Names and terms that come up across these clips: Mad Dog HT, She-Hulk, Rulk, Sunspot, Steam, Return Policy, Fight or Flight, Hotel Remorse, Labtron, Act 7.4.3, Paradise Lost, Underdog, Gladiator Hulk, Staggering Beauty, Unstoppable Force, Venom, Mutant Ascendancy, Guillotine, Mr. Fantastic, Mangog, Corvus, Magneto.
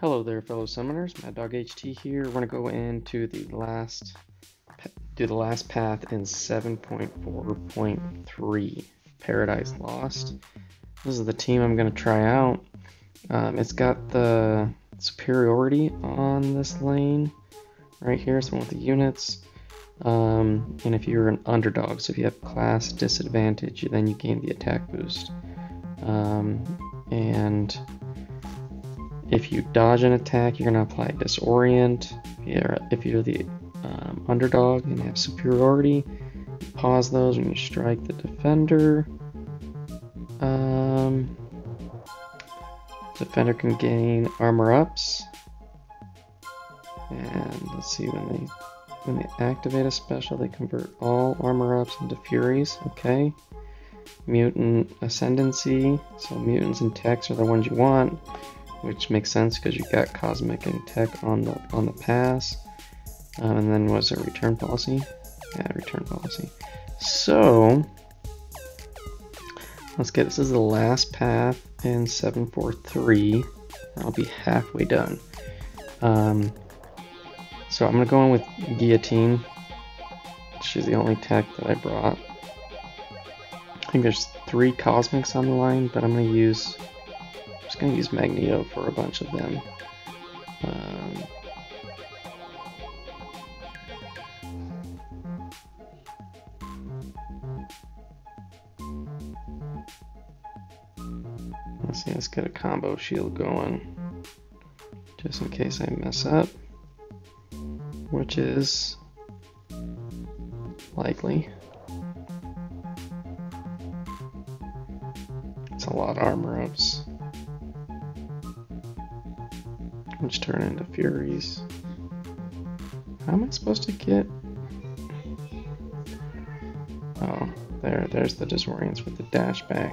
Hello there, fellow summoners. Mad Dog HT here. We're gonna go into the last path in 7.4.3, Paradise Lost. This is the team I'm gonna try out. It's got the superiority on this lane right here, someone with the units. And if you're an underdog, so if you have class disadvantage, then you gain the attack boost. And if you dodge an attack, you're going to apply disorient. If you're the underdog and have superiority, pause those when you strike the defender. Defender can gain armor ups. And let's see, when they activate a special, they convert all armor ups into furies. Okay. Mutant Ascendancy. So mutants and techs are the ones you want, which makes sense because you got cosmic and tech on the pass. And then was it Return Policy? Yeah, Return Policy. So let's get, this is the last path in 7.4.3. I'll be halfway done. So I'm gonna go in with Guillotine. She's the only tech that I brought. I think there's 3 cosmics on the line, but I'm just gonna use Magneto for a bunch of them. Let's see, let's get a combo shield going, just in case I mess up, which is likely. It's a lot of armor ups, which turn into furies. How am I supposed to get? Oh, there's the disorients with the dash back.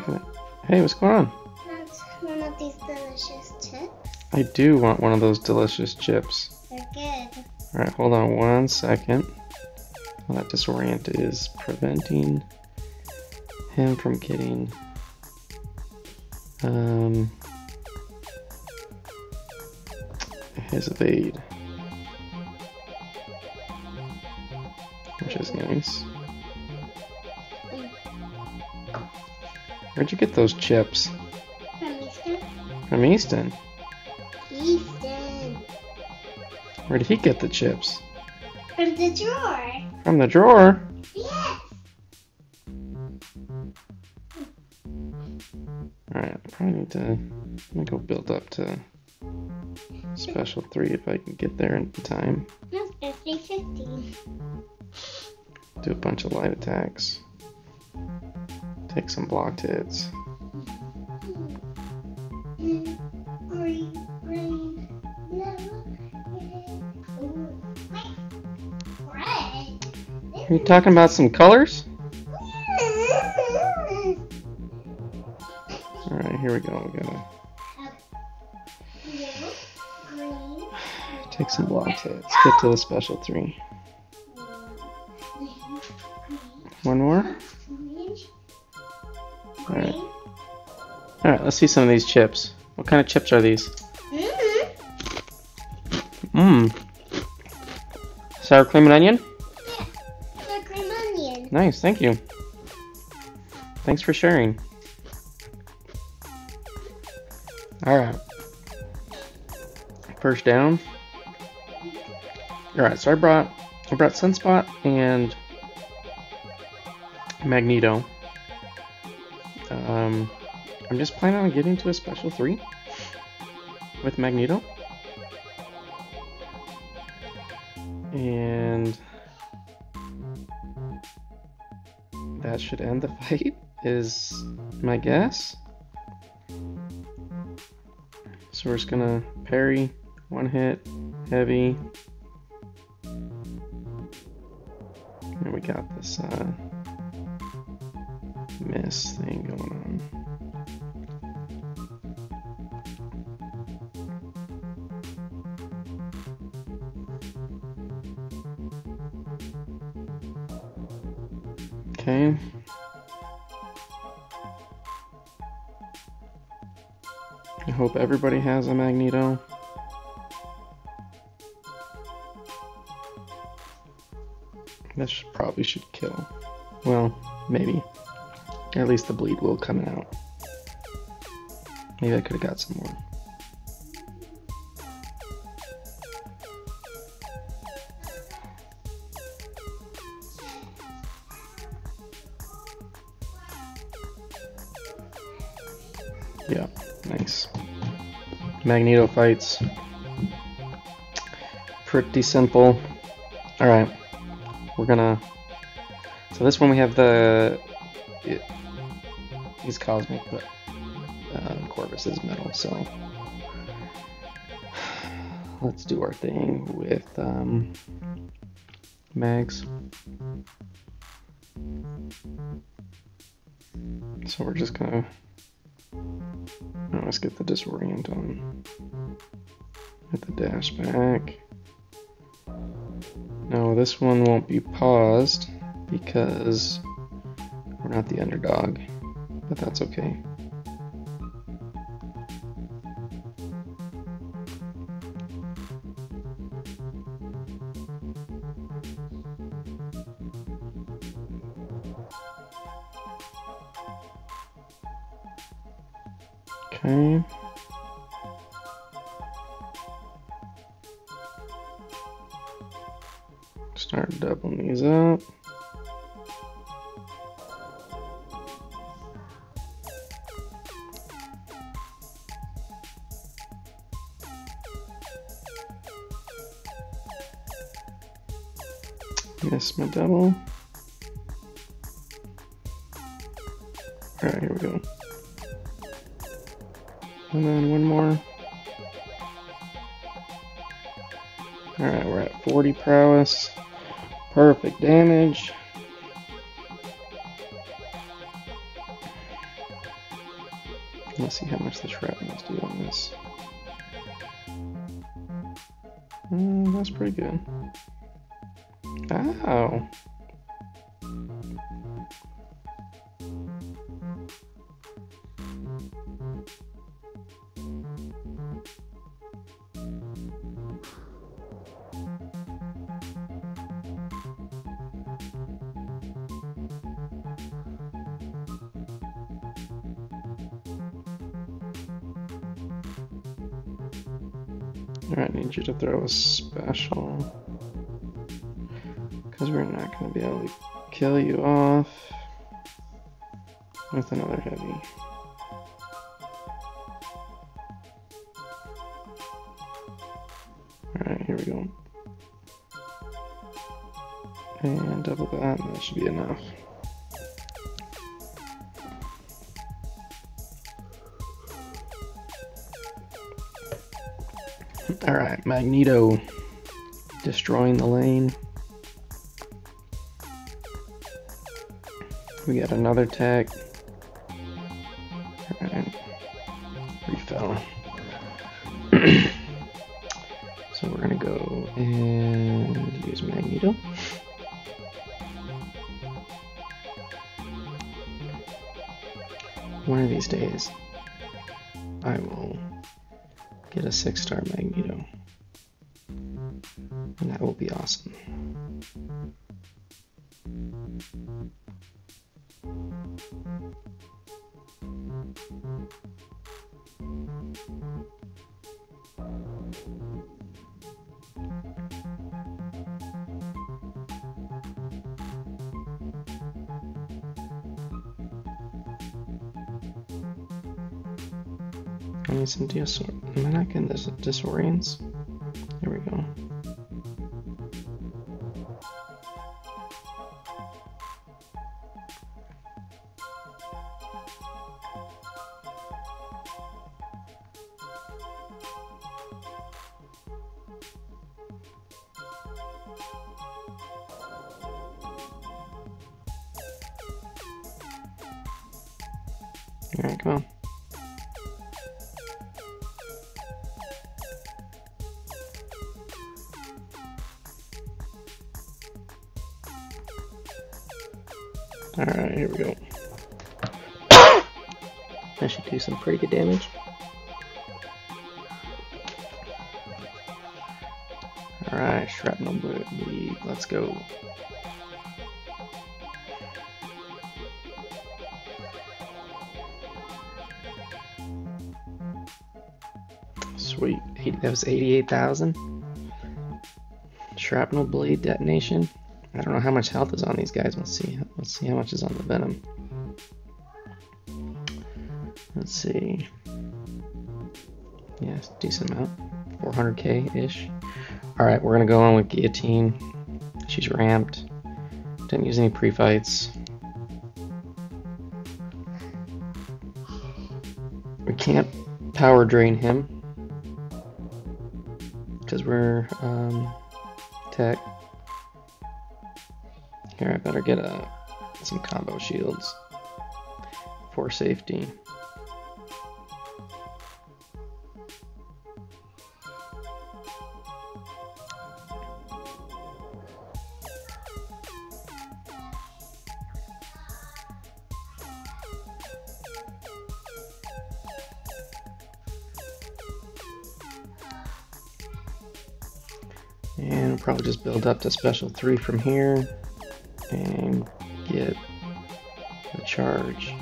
Okay. Hey, what's going on? That's one of these delicious chips. I do want one of those delicious chips. Alright, hold on one second. Well, that disorient is preventing him from getting his evade, which is nice. Where'd you get those chips? From Easton. From Easton? Where did he get the chips? From the drawer. From the drawer? Yes. Alright, I probably need to, I'm gonna go build up to special 3 if I can get there in time. No, it's 350. Do a bunch of light attacks. Take some blocked hits. Are you talking about some colors? Alright, here we go. We gotta take some block hits. Get to the special 3. One more? Alright. Alright, let's see some of these chips. What kind of chips are these? Sour cream and onion? Nice, thank you. Thanks for sharing. Alright. First down. Alright, so I brought Sunspot and Magneto. I'm just planning on getting to a special 3 with Magneto. And that should end the fight, is my guess. So we're just gonna parry, one hit, heavy. And we got this miss thing going on. Okay. I hope everybody has a Magneto. This probably should kill. Well, maybe. At least the bleed will come out. Maybe I could have got some more. Yeah, nice. Magneto fights. Pretty simple. Alright. We're gonna... So this one we have the... He's cosmic, but Corvus is metal, so... Let's do our thing with Mags. So we're just gonna... Oh, let's get the disorient on. Get the dash back. Now this one won't be paused because we're not the underdog, but that's okay. Okay. Start doubling these up. Missed my double. Alright, here we go. And then one more. Alright, we're at 40 prowess. Perfect damage. Let's see how much the shrapnels do on this. That's pretty good. Ow! Alright, I need you to throw a special, because we're not going to be able to kill you off with another heavy. Alright, here we go. And double that, and that should be enough. Alright, Magneto destroying the lane. We got another tech. Alright. Refell. So we're gonna go and use Magneto. One of these days, I will get a 6-star Magneto, and that will be awesome. I need some disorient. Am I not getting this disorients? There we go. Alright, come on. Alright, here we go. That should do some pretty good damage. Alright, shrapnel bleed, let's go. Sweet, that was 88,000. Shrapnel bleed detonation. I don't know how much health is on these guys. Let's see how much is on the Venom. Let's see. Yes, decent amount. 400k-ish. Alright, we're going to go on with Guillotine. She's ramped. Didn't use any pre-fights. We can't power drain him, because we're tech. Here, I better get some combo shields for safety. And we'll probably just build up to special 3 from here and get the charge.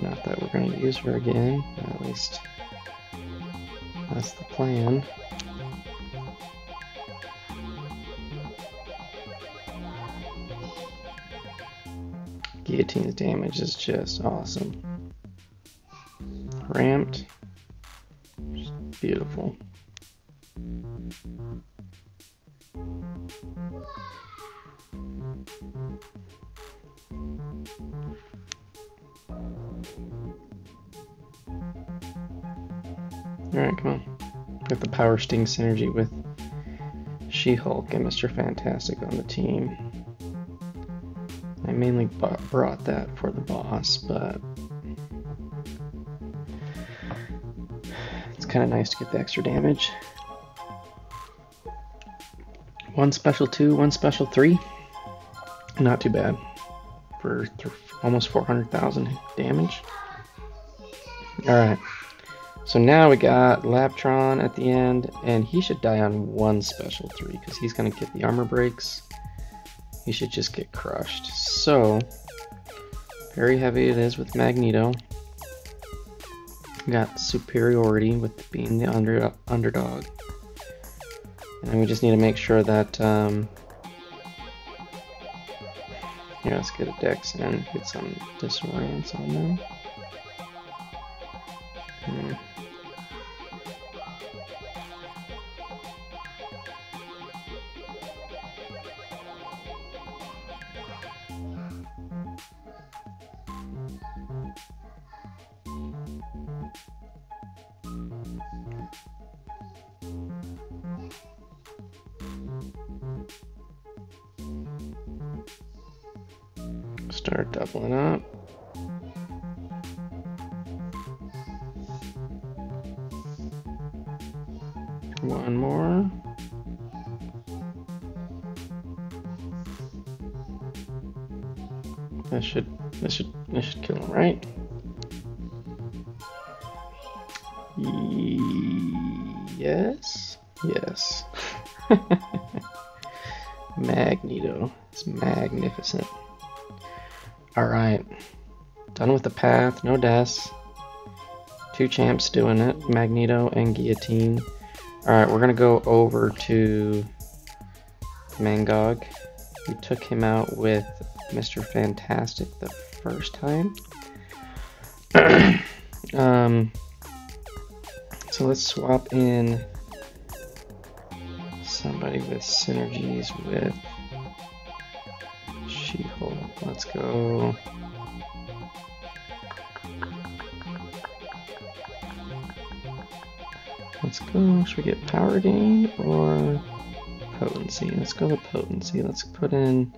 Not that we're going to use her again, at least that's the plan. Guillotine's damage is just awesome. Ramped, just beautiful. Alright, come on. Got the Power Sting synergy with She-Hulk and Mr. Fantastic on the team. I mainly brought that for the boss, but it's kind of nice to get the extra damage. One special 2, one special 3. Not too bad for almost 400,000 damage. Alright, so now we got Labtron at the end, and he should die on one special 3 because he's going to get the armor breaks. He should just get crushed. So, very heavy it is with Magneto. We got superiority with being the underdog. And we just need to make sure that, yeah, let's get a dex and get some disorient on them. Start doubling up. One more. That should kill him, right? Yes. Magneto is magnificent. Alright, done with the path, no deaths, 2 champs doing it, Magneto and Guillotine. Alright, we're going to go over to Mangog. We took him out with Mr. Fantastic the first time. So let's swap in somebody with synergies with She-Hulk. Let's go. Should we get power gain or potency? Let's go with potency. Let's put in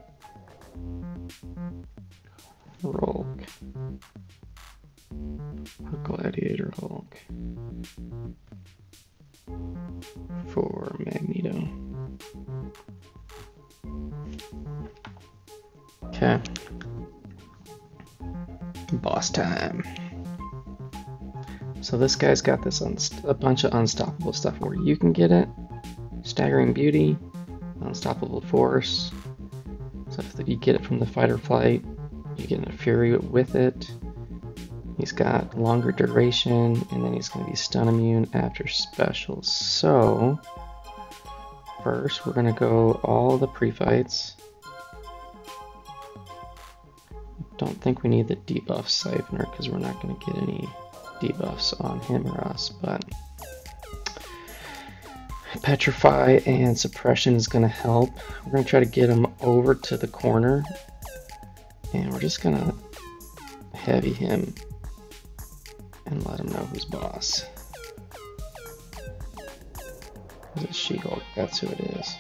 Rulk or Gladiator Hulk for Magneto. Okay. Boss time. So this guy's got this a bunch of unstoppable stuff where you can get it. Staggering Beauty, Unstoppable Force, stuff that you get it from the Fight or Flight, you get in a Fury with it. He's got longer duration, and then he's going to be stun immune after specials. So first we're going to go all the pre-fights. Don't think we need the debuff siphoner because we're not going to get any debuffs on him or us, but petrify and suppression is going to help. We're going to try to get him over to the corner, and we're just going to heavy him and let him know who's boss. Is it She-Hulk? That's who it is.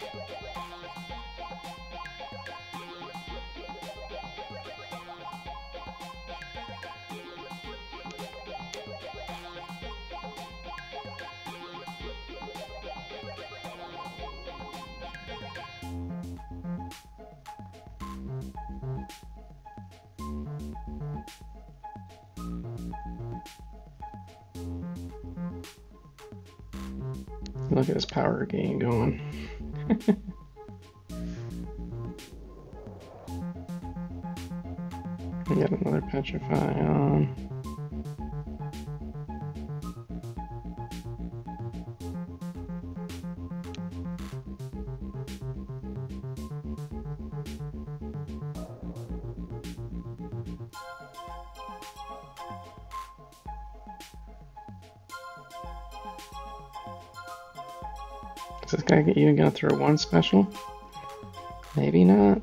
Look at his power gain going. We got another petrify on. Is this guy even gonna throw one special? Maybe not.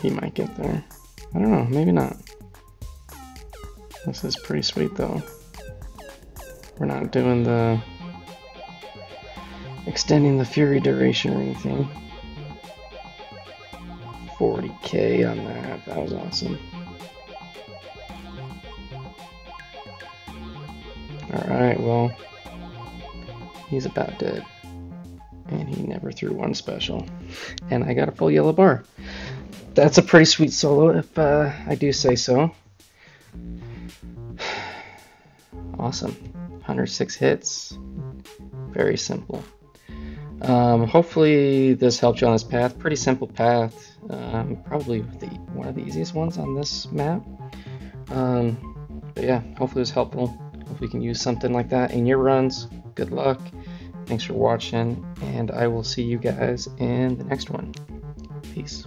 He might get there. I don't know, maybe not. This is pretty sweet though. We're not doing the extending the fury duration or anything. 40k on that. That was awesome. Alright, well, he's about dead. And he never threw one special. And I got a full yellow bar. That's a pretty sweet solo, if I do say so. Awesome. 106 hits. Very simple. Hopefully this helped you on this path. Pretty simple path, probably one of the easiest ones on this map. But yeah, hopefully it was helpful. Hopefully you can use something like that in your runs. Good luck. Thanks for watching, and I will see you guys in the next one. Peace.